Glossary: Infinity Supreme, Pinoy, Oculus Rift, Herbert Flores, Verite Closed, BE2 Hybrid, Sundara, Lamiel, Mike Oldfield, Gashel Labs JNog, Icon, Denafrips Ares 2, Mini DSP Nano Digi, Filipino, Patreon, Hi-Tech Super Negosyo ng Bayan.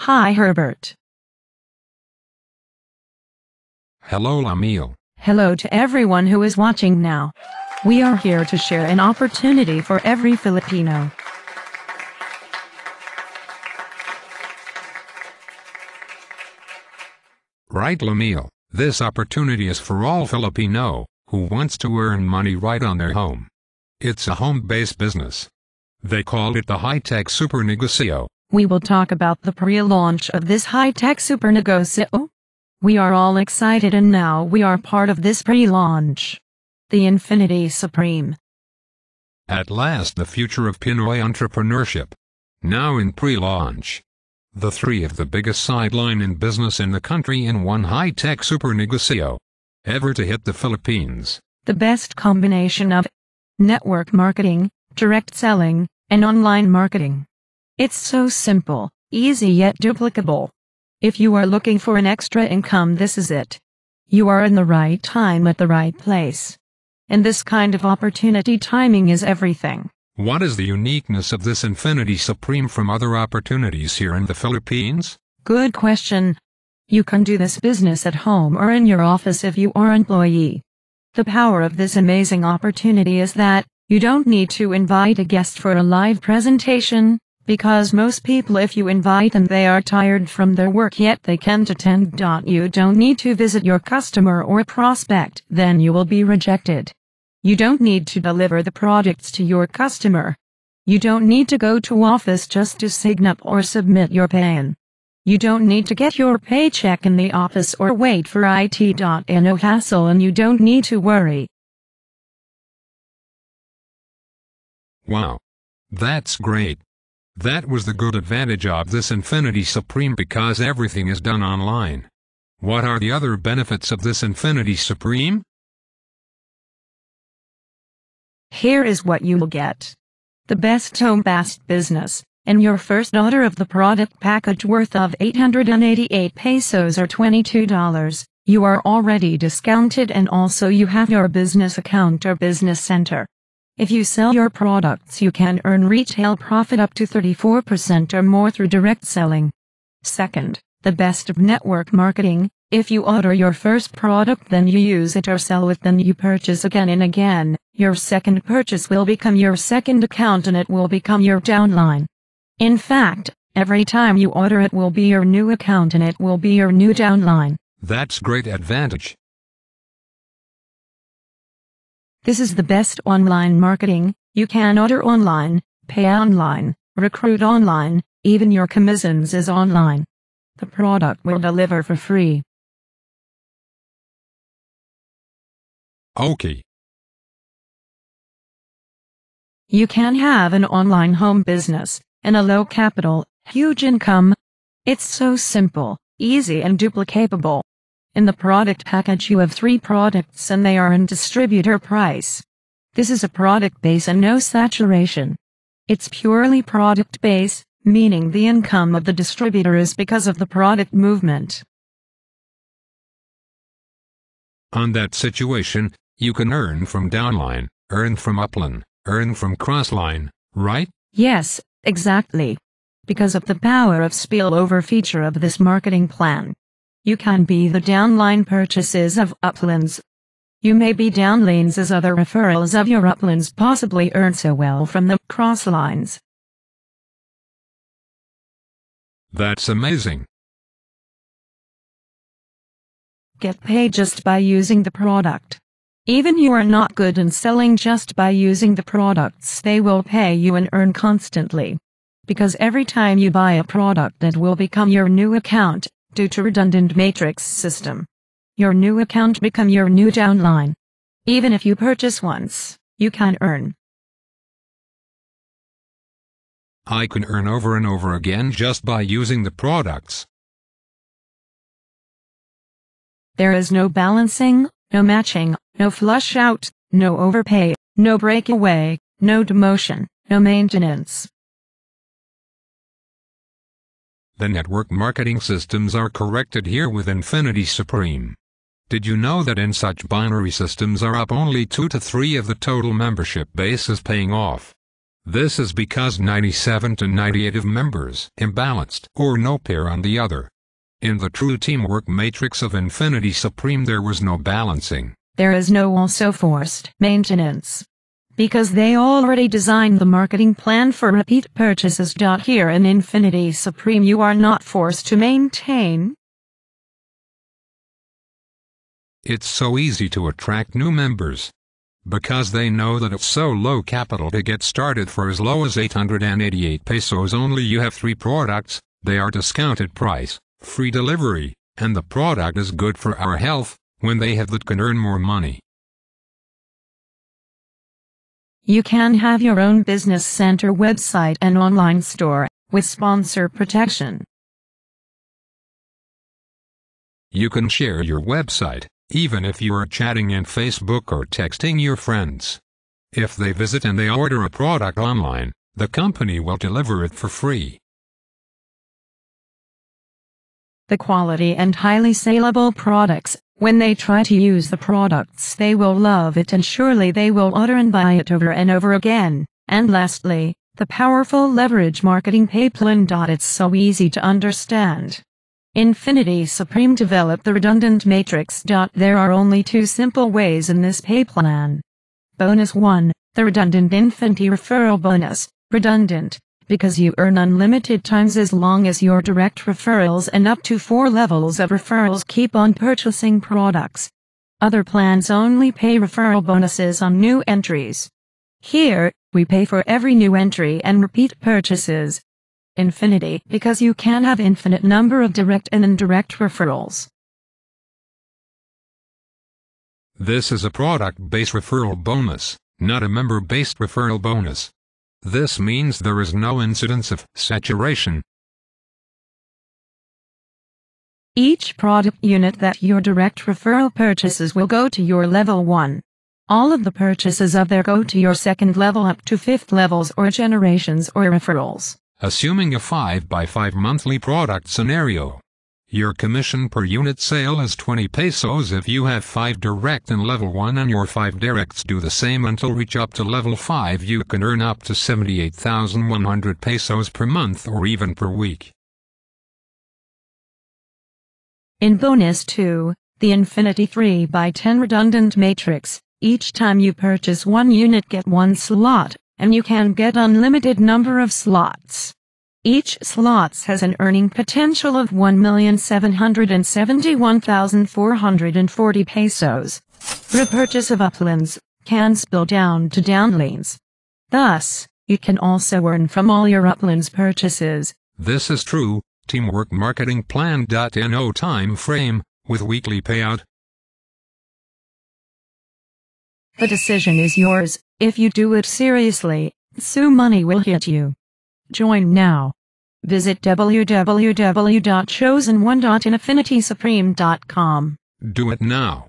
Hi, Herbert. Hello, Lamiel. Hello to everyone who is watching now. We are here to share an opportunity for every Filipino. Right, Lamiel. This opportunity is for all Filipino who wants to earn money right on their home. It's a home-based business. They call it the Hi-Tech Super Negosyo. We will talk about the pre-launch of this Hi-Tech Super Negosyo. We are all excited and now we are part of this pre-launch. The Infinity Supreme. At last, the future of Pinoy entrepreneurship. Now in pre-launch. The three of the biggest sideline in business in the country in one Hi-Tech Super Negosyo. Ever to hit the Philippines. The best combination of network marketing, direct selling, and online marketing. It's so simple, easy yet duplicable. If you are looking for an extra income, this is it. You are in the right time at the right place. And this kind of opportunity timing is everything. What is the uniqueness of this Infinity Supreme from other opportunities here in the Philippines? Good question. You can do this business at home or in your office if you are an employee. The power of this amazing opportunity is that you don't need to invite a guest for a live presentation, because most people, if you invite them, they are tired from their work yet they can't attend. You don't need to visit your customer or prospect, then you will be rejected. You don't need to deliver the products to your customer. You don't need to go to office just to sign up or submit your pay-in. You don't need to get your paycheck in the office or wait for it. No hassle, and you don't need to worry. Wow. That's great. That was the good advantage of this Infinity Supreme because everything is done online. What are the other benefits of this Infinity Supreme? Here is what you will get. The best home-based business, and your first order of the product package worth of 888 pesos or $22, you are already discounted, and also you have your business account or business center. If you sell your products, you can earn retail profit up to 34% or more through direct selling. Second, the best of network marketing. If you order your first product, then you use it or sell it, then you purchase again and again. Your second purchase will become your second account and it will become your downline. In fact, every time you order, it will be your new account and it will be your new downline. That's great advantage. This is the best online marketing. You can order online, pay online, recruit online, even your commissions is online. The product will deliver for free. Okay. You can have an online home business, and a low capital, huge income. It's so simple, easy and duplicatable. In the product package you have three products and they are in distributor price. This is a product base and no saturation. It's purely product base, meaning the income of the distributor is because of the product movement. On that situation, you can earn from downline, earn from upline, earn from crossline, right? Yes, exactly. Because of the power of spillover feature of this marketing plan. You can be the downline purchases of uplines. You may be downlines as other referrals of your uplines possibly earn so well from the crosslines. That's amazing. Get paid just by using the product. Even you are not good in selling, just by using the products they will pay you and earn constantly. Because every time you buy a product it will become your new account. Due to redundant matrix system, your new account become your new downline. Even if you purchase once, you can earn. I can earn over and over again just by using the products. There is no balancing, no matching, no flush out, no overpay, no breakaway, no demotion, no maintenance. The network marketing systems are corrected here with Infinity Supreme. Did you know that in such binary systems are up only 2 to 3 of the total membership base is paying off? This is because 97 to 98 of members imbalanced or no pair on the other. In the true teamwork matrix of Infinity Supreme there was no balancing. There is no also forced maintenance, because they already designed the marketing plan for repeat purchases. Here in Infinity Supreme you are not forced to maintain. It's so easy to attract new members, because they know that it's so low capital to get started for as low as 888 pesos only. You have 3 products, they are discounted price, free delivery, and the product is good for our health. When they have that, can earn more money. You can have your own business center website and online store, with sponsor protection. You can share your website, even if you are chatting in Facebook or texting your friends. If they visit and they order a product online, the company will deliver it for free. The quality and highly saleable products, when they try to use the products they will love it and surely they will order and buy it over and over again. And lastly, the powerful leverage marketing pipeline. It's so easy to understand. Infinity Supreme developed the redundant matrix. There are only 2 simple ways in this pipeline. Bonus 1, the redundant infinity referral bonus, redundant, because you earn unlimited times as long as your direct referrals and up to 4 levels of referrals keep on purchasing products. Other plans only pay referral bonuses on new entries. Here, we pay for every new entry and repeat purchases. Infinity, because you can have infinite number of direct and indirect referrals. This is a product-based referral bonus, not a member-based referral bonus. This means there is no incidence of saturation. Each product unit that your direct referral purchases will go to your level 1. All of the purchases of there go to your 2nd level up to 5th levels or generations or referrals. Assuming a 5x5 monthly product scenario, your commission per unit sale is 20 pesos if you have 5 direct in level 1 and your 5 directs do the same until reach up to level 5. You can earn up to 78,100 pesos per month or even per week. In bonus 2, the Infinity 3x10 redundant matrix, each time you purchase 1 unit get 1 slot, and you can get unlimited number of slots. Each slots has an earning potential of 1,771,440 pesos. Repurchase of uplands can spill down to downlands. Thus, you can also earn from all your uplands purchases. This is true teamwork marketing plan. No time frame with weekly payout. The decision is yours. If you do it seriously, so money will hit you. Join now. Visit www.chosen1.infinitisupreme.com. Do it now.